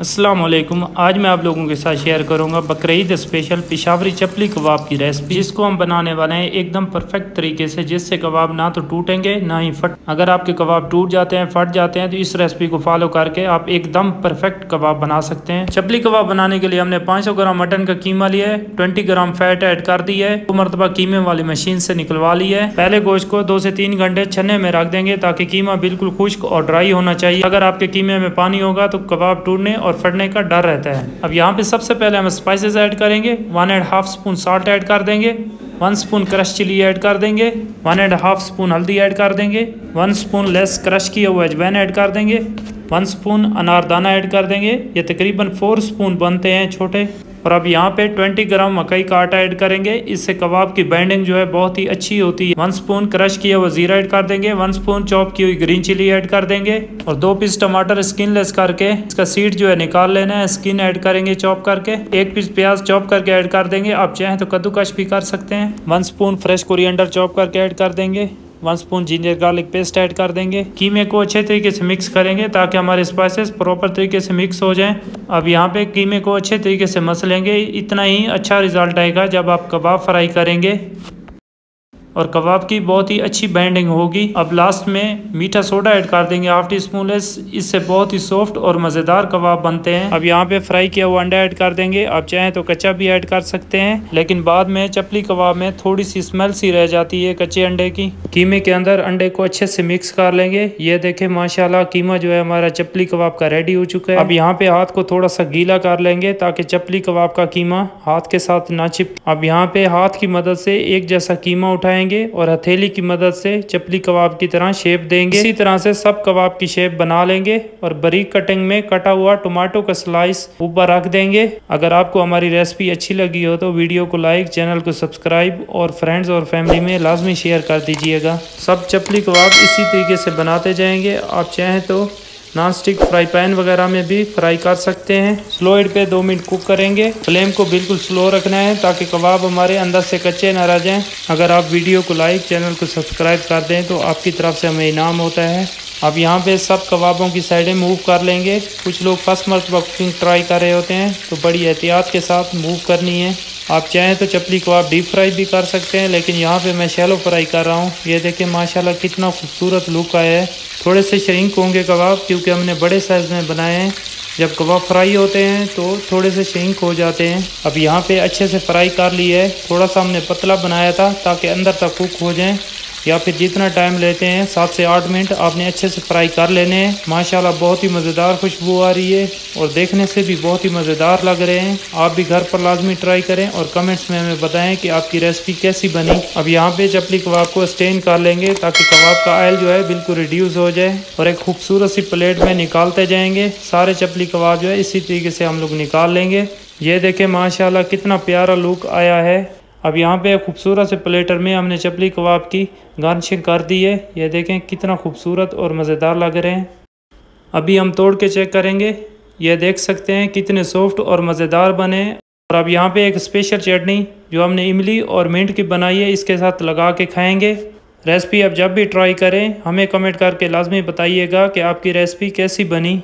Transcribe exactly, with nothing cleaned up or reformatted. अस्सलाम वालेकुम। आज मैं आप लोगों के साथ शेयर करूंगा बकरीद स्पेशल पेशावरी चपली कबाब की रेसिपी, जिसको हम बनाने वाले हैं एकदम परफेक्ट तरीके से, जिससे कबाब ना तो टूटेंगे ना ही फट। अगर आपके कबाब टूट जाते हैं, फट जाते हैं, तो इस रेसिपी को फॉलो करके आप एकदम परफेक्ट कबाब बना सकते हैं। चपली कबाब बनाने के लिए हमने पाँच सौ ग्राम मटन का कीमा लिया है, ट्वेंटी ग्राम फैट ऐड कर दी है, दो मरतबा कीमे वाली मशीन से निकलवा ली है। पहले गोश्त को दो से तीन घंटे छन्ने में रख देंगे ताकि कीमा बिल्कुल खुश्क और ड्राई होना चाहिए। अगर आपके कीमे में पानी होगा तो कबाब टूटने और फटने का डर रहता है। अब यहाँ पे सबसे पहले हम स्पाइसेस ऐड करेंगे। One and half spoon salt add कर देंगे, one spoon crush chilli add कर देंगे, वन एंड हाफ स्पून हल्दी ऐड कर देंगे, वन स्पून लेस क्रश किया हुआ अजवाइन ऐड कर देंगे, वन स्पून अनारदाना ऐड कर देंगे। ये तकरीबन फोर स्पून बनते हैं छोटे। और अब यहाँ पे ट्वेंटी ग्राम मकई का आटा ऐड करेंगे, इससे कबाब की बाइंडिंग जो है बहुत ही अच्छी होती है। वन स्पून क्रश किया हुआ जीरा ऐड कर देंगे, वन स्पून चॉप की हुई ग्रीन चिली ऐड कर देंगे, और दो पीस टमाटर स्किनलेस करके इसका सीड जो है निकाल लेना है, स्किन ऐड करेंगे चॉप करके। एक पीस प्याज चॉप करके ऐड कर देंगे, आप चाहें तो कद्दूकश भी कर सकते हैं। One spoon fresh coriander chop करके ऐड कर देंगे, one spoon ginger garlic paste add कर देंगे। कीमे को अच्छे तरीके से मिक्स करेंगे ताकि हमारे स्पाइसेस प्रॉपर तरीके से मिक्स हो जाएं। अब यहाँ पे कीमे को अच्छे तरीके से मसलेंगे, इतना ही अच्छा रिजल्ट आएगा जब आप कबाब फ्राई करेंगे और कबाब की बहुत ही अच्छी बाइंडिंग होगी। अब लास्ट में मीठा सोडा ऐड कर देंगे हाफ टी स्पून, इससे बहुत ही सॉफ्ट और मज़ेदार कबाब बनते हैं। अब यहाँ पे फ्राई किया हुआ अंडा ऐड कर देंगे, आप चाहें तो कच्चा भी ऐड कर सकते हैं, लेकिन बाद में चपली कबाब में थोड़ी सी स्मेल सी रह जाती है कच्चे अंडे की। कीमे के अंदर अंडे को अच्छे से मिक्स कर लेंगे। ये देखें माशाल्लाह कीमा जो है हमारा चपली कबाब का रेडी हो चुका है। अब यहाँ पे हाथ को थोड़ा सा गीला कर लेंगे ताकि चपली कबाब का कीमा हाथ के साथ ना चिपके। अब यहाँ पे हाथ की मदद से एक जैसा कीमा उठाएंगे और हथेली की मदद से चपली कबाब की तरह शेप देंगे। इसी तरह से सब कबाब की शेप बना लेंगे और बारीक कटिंग में कटा हुआ टमाटो का स्लाइस ऊपर रख देंगे। अगर आपको हमारी रेसिपी अच्छी लगी हो तो वीडियो को लाइक, चैनल को सब्सक्राइब और फ्रेंड्स और फैमिली में लाजमी शेयर कर दीजिएगा। सब चपली कबाब इसी तरीके से बनाते जाएंगे। आप चाहें तो नॉन स्टिक फ्राई पैन वगैरह में भी फ्राई कर सकते हैं। स्लो हीट पे दो मिनट कुक करेंगे। फ्लेम को बिल्कुल स्लो रखना है ताकि कबाब हमारे अंदर से कच्चे ना रह जाएं। अगर आप वीडियो को लाइक, चैनल को सब्सक्राइब कर दें तो आपकी तरफ से हमें इनाम होता है। अब यहाँ पे सब कबाबों की साइडें मूव कर लेंगे। कुछ लोग फर्स्ट मरतबा कुकिंग ट्राई कर रहे होते हैं तो बड़ी एहतियात के साथ मूव करनी है। आप चाहें तो चपली कबाब डीप फ्राई भी कर सकते हैं, लेकिन यहाँ पे मैं शैलो फ्राई कर रहा हूँ। ये देखिए माशाल्लाह कितना खूबसूरत लुक आया है। थोड़े से श्रिंक होंगे कबाब क्योंकि हमने बड़े साइज़ में बनाए हैं। जब कबाब फ्राई होते हैं तो थोड़े से श्रिंक हो जाते हैं। अब यहाँ पे अच्छे से फ्राई कर लिए है। थोड़ा सा हमने पतला बनाया था ताकि अंदर तक कुक हो जाएँ, या फिर जितना टाइम लेते हैं सात से आठ मिनट आपने अच्छे से फ्राई कर लेने हैं। माशाल्लाह बहुत ही मज़ेदार खुशबू आ रही है और देखने से भी बहुत ही मज़ेदार लग रहे हैं। आप भी घर पर लाजमी ट्राई करें और कमेंट्स में हमें बताएं कि आपकी रेसिपी कैसी बनी। अब यहाँ पे चपली कबाब को स्टेन कर लेंगे ताकि कबाब का ऑयल जो है बिल्कुल रिड्यूस हो जाए, और एक खूबसूरत सी प्लेट में निकालते जाएंगे। सारे चपली कबाब जो है इसी तरीके से हम लोग निकाल लेंगे। ये देखें माशाल्लाह कितना प्यारा लुक आया है। अब यहाँ पे खूबसूरत से प्लेटर में हमने चपली कबाब की गार्निशिंग कर दी है। ये देखें कितना खूबसूरत और मज़ेदार लग रहे हैं। अभी हम तोड़ के चेक करेंगे। ये देख सकते हैं कितने सॉफ्ट और मज़ेदार बने। और अब यहाँ पे एक स्पेशल चटनी जो हमने इमली और मिंट की बनाई है, इसके साथ लगा के खाएँगे। रेसिपी आप जब भी ट्राई करें हमें कमेंट करके लाजमी बताइएगा कि आपकी रेसिपी कैसी बनी।